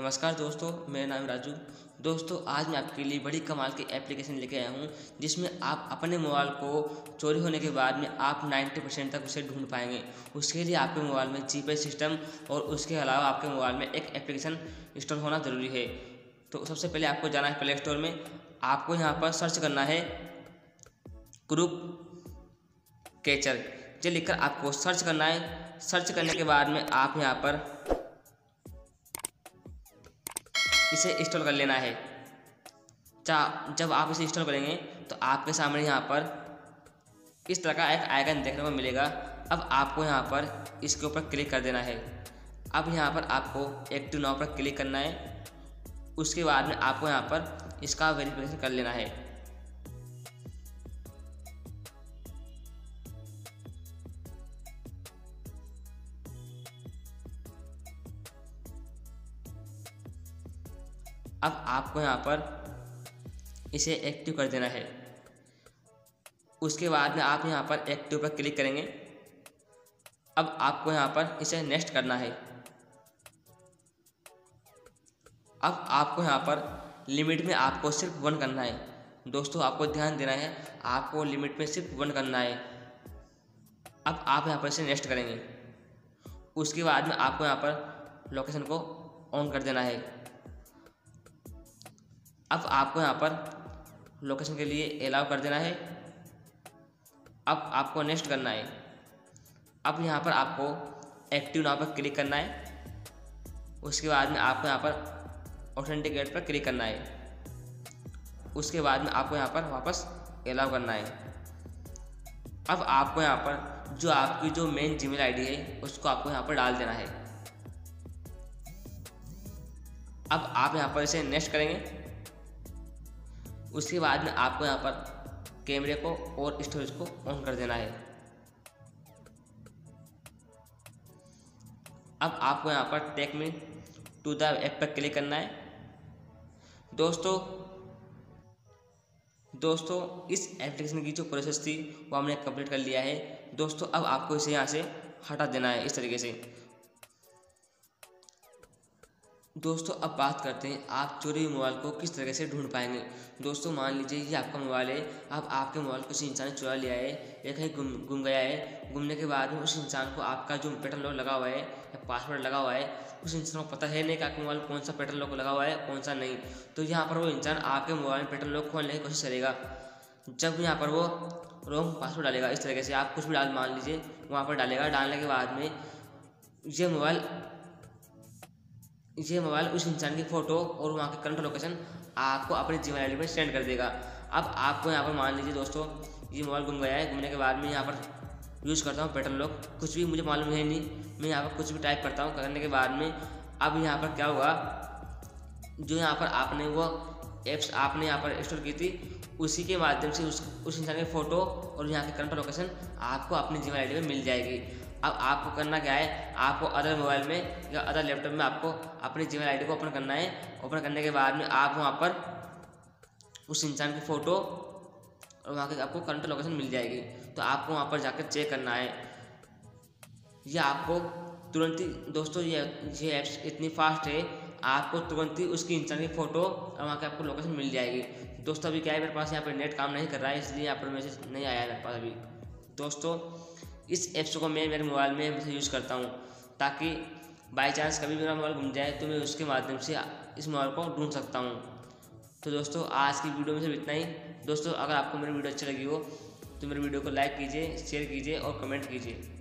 नमस्कार दोस्तों, मेरा नाम राजू। दोस्तों, आज मैं आपके लिए बड़ी कमाल की एप्लीकेशन लेके आया हूँ जिसमें आप अपने मोबाइल को चोरी होने के बाद में आप 90% तक उसे ढूंढ पाएंगे। उसके लिए आपके मोबाइल में जीपीएस सिस्टम और उसके अलावा आपके मोबाइल में एक एप्लीकेशन इंस्टॉल होना ज़रूरी है। तो सबसे पहले आपको जाना है प्ले स्टोर में। आपको यहाँ पर सर्च करना है क्रूक कैचर, ये लिखकर आपको सर्च करना है। सर्च करने के बाद में आप यहाँ पर इसे इंस्टॉल कर लेना है। जब आप इसे इंस्टॉल करेंगे तो आपके सामने यहाँ पर इस तरह का एक आइकन देखने को मिलेगा। अब आपको यहाँ पर इसके ऊपर क्लिक कर देना है। अब यहाँ पर आपको एक्टिव नाउ पर क्लिक करना है। उसके बाद में आपको यहाँ पर इसका वेरिफिकेशन कर लेना है। अब आपको यहाँ पर इसे एक्टिव कर देना है। उसके बाद में आप यहाँ पर एक्टिव पर क्लिक करेंगे। अब आपको यहाँ पर इसे नेक्स्ट करना है। अब आपको यहाँ पर लिमिट में आपको सिर्फ 1 करना है। दोस्तों, आपको ध्यान देना है, आपको लिमिट में सिर्फ 1 करना है। अब आप यहाँ पर इसे नेक्स्ट करेंगे। उसके बाद में आपको यहाँ पर लोकेशन को ऑन कर देना है। अब आपको यहाँ पर लोकेशन के लिए अलाउ कर देना है। अब आपको नेक्स्ट करना है। अब यहाँ पर आपको एक्टिव नाउ पर क्लिक करना है। उसके बाद में आपको यहाँ पर ऑथेंटिकेट पर क्लिक करना है। उसके बाद में आपको यहाँ पर वापस अलाउ करना है। अब आपको यहाँ पर जो आपकी जो मेन जीमेल आईडी है उसको आपको यहाँ पर डाल देना है। अब आप यहाँ पर इसे नेक्स्ट करेंगे। उसके बाद में आपको यहाँ पर कैमरे को और स्टोरेज को ऑन कर देना है। अब आपको यहाँ पर take me to the app पर क्लिक करना है। दोस्तों इस एप्लीकेशन की जो प्रोसेस थी वो हमने कंप्लीट कर लिया है। दोस्तों, अब आपको इसे यहाँ से हटा देना है इस तरीके से। दोस्तों, अब बात करते हैं आप चोरी हुए मोबाइल को किस तरीके से ढूंढ पाएंगे। दोस्तों, मान लीजिए ये आपका मोबाइल है। अब आपके मोबाइल को किसी इंसान ने चुरा लिया है या कहीं गुम गया है। घूमने के बाद में उस इंसान को आपका जो पैटर्न लॉक लगा हुआ है या पासवर्ड लगा हुआ है उस इंसान को पता है नहीं कि आपके मोबाइल कौन सा पैटर्न लॉक लगा हुआ है कौन सा नहीं। तो यहाँ पर वो इंसान आपके मोबाइल में पैटर्न लॉक खोलने की कोशिश करेगा। जब यहाँ पर वो रॉन्ग पासवर्ड डालेगा, इस तरीके से आप कुछ भी मान लीजिए वहाँ पर डालेगा। डालने के बाद में ये मोबाइल उस इंसान की फ़ोटो और वहाँ की करंट लोकेशन आपको अपने जीमेल आईडी पर सेंड कर देगा। अब आपको यहाँ पर मान लीजिए दोस्तों ये मोबाइल गुम गया है। घूमने के बाद में यहाँ पर यूज़ करता हूँ पैटर्न लॉक, कुछ भी मुझे मालूम है नहीं, मैं यहाँ पर कुछ भी टाइप करता हूँ। करने के बाद में अब यहाँ पर क्या होगा, जो यहाँ पर आपने वो एप्स आपने यहाँ पर इंस्टॉल की थी उसी के माध्यम से उस इंसान की फ़ोटो और यहाँ की करंट लोकेशन आपको अपनी जीमेल आईडी पर मिल जाएगी। अब आपको करना क्या है, आपको अदर मोबाइल में या अदर लैपटॉप में आपको अपनी जीमेल आईडी को ओपन करना है। ओपन करने के बाद में आप वहाँ पर उस इंसान की फ़ोटो और वहाँ की आपको करंट लोकेशन मिल जाएगी। तो आपको वहाँ पर जाकर चेक करना है। यह आपको तुरंत ही दोस्तों ये ऐप्स इतनी फास्ट है, आपको तुरंत ही उसकी इंसान की फ़ोटो और वहाँ की आपको लोकेशन मिल जाएगी। दोस्तों, अभी क्या है, मेरे पास यहाँ पर नेट काम नहीं कर रहा है इसलिए यहाँ पर मैसेज नहीं आया मेरे पास अभी। दोस्तों, इस ऐप्स को मैं मेरे मोबाइल में हमेशा यूज़ करता हूँ ताकि बाई चांस कभी मेरा मोबाइल घूम जाए तो मैं उसके माध्यम से इस मोबाइल को ढूंढ सकता हूँ। तो दोस्तों, आज की वीडियो में सिर्फ इतना ही। दोस्तों, अगर आपको मेरी वीडियो अच्छी लगी हो तो मेरी वीडियो को लाइक कीजिए, शेयर कीजिए और कमेंट कीजिए।